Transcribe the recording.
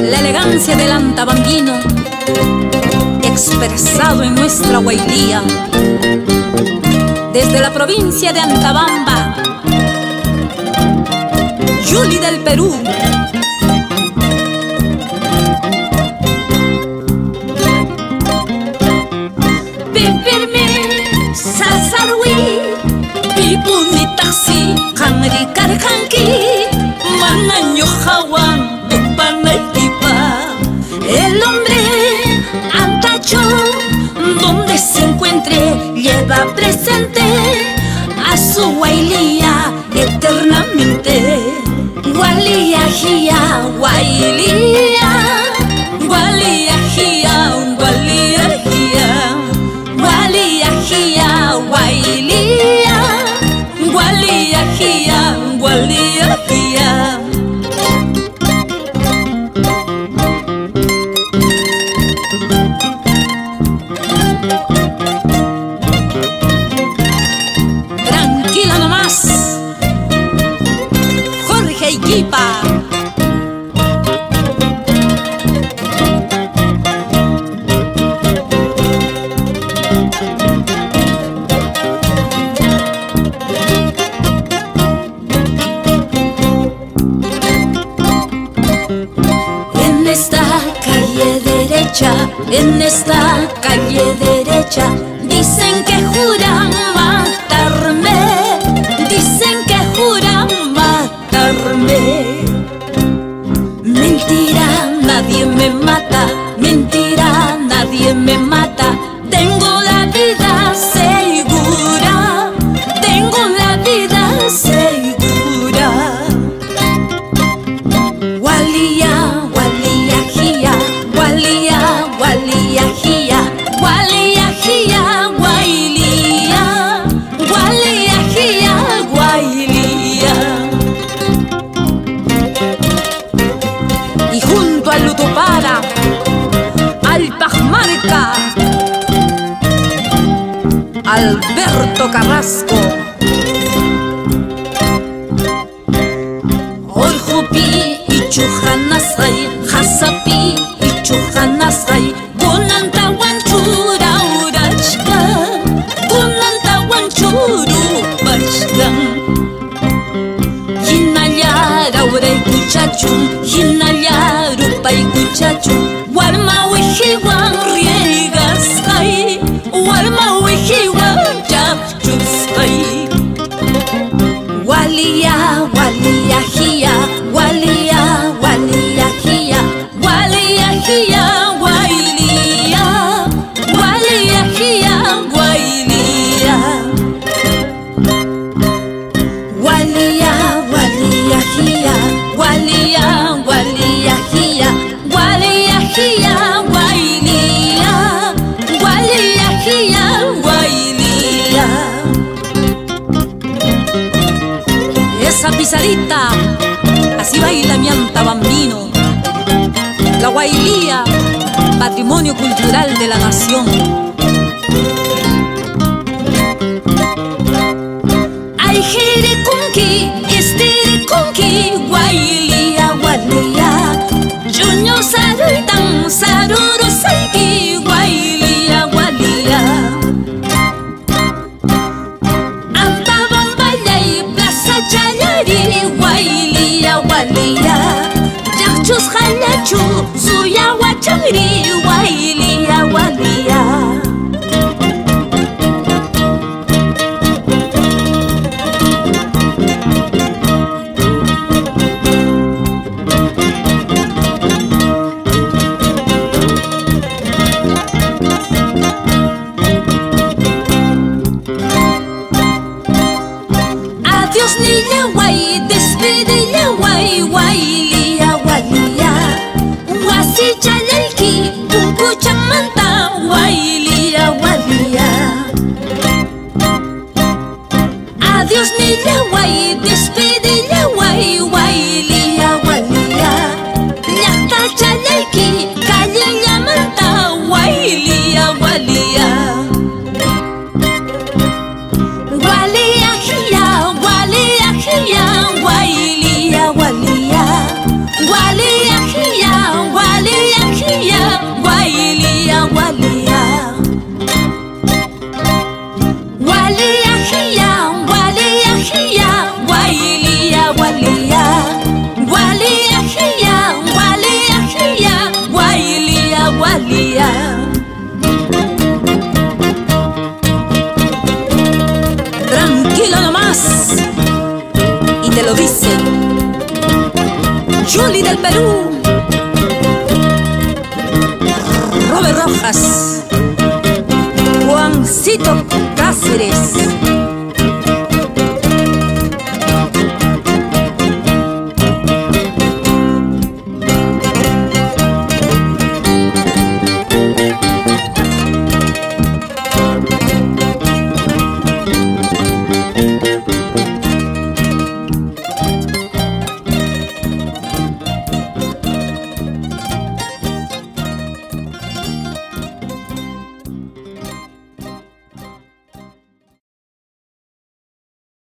La elegancia del antabambino, expresado en nuestra Huaylía, desde la provincia de Antabamba, July del Perú. El hombre antacho, donde se encuentre, lleva presente a su Huaylia eternamente. Huaylia, Huaylia, Huaylia, Huaylia, Huaylia, Huaylia, Huaylia, Huaylia, Huaylia. En esta calle derecha dicen que juran matarme, dicen que juran matarme. Mentira, nadie me mata, mentira, nadie me mata. Tengo la vida segura, tengo la vida segura. Huaylia, Huaylia, Jía, Huaylia, Huaylia, Jía, Huaylia, Jía, Huaylia, Huaylia, Jía, Huaylia. Y junto al Utopara, al Pajmarca, Alberto Carrasco, Orjupi y Chujanasay, Hasapi y Chujanasay. Hinallarupa y cuchachu, warma wijiwan riegasay, warma wijiwan chapchuskay. Huaylia, Huaylia, Jía, Huaylia, Huaylia, Jía, Huaylia, Jía, Huaylia, Huaylia, Jía, Huaylia. Huaylia, Huaylia, Jía, Huaylia, Huaylia, Jía, Huaylia, Jía, Huaylia, Huaylia, Jía, Huaylia. Esa Pizarita, así baila mi antabambino. La Huaylia, patrimonio cultural de la nación. Ay, jere conqui, estere conqui, Huaylia, Huaylia. Junio saruitan, saruro saiki, Huaylia, Huaylia. Antabamba yay, plaza chayari, Huaylia, Huaylia. Yachus jalachu, suya huachangri, Huaylia, Huaylia. Perú. Robert Rojas, Juancito Cáceres.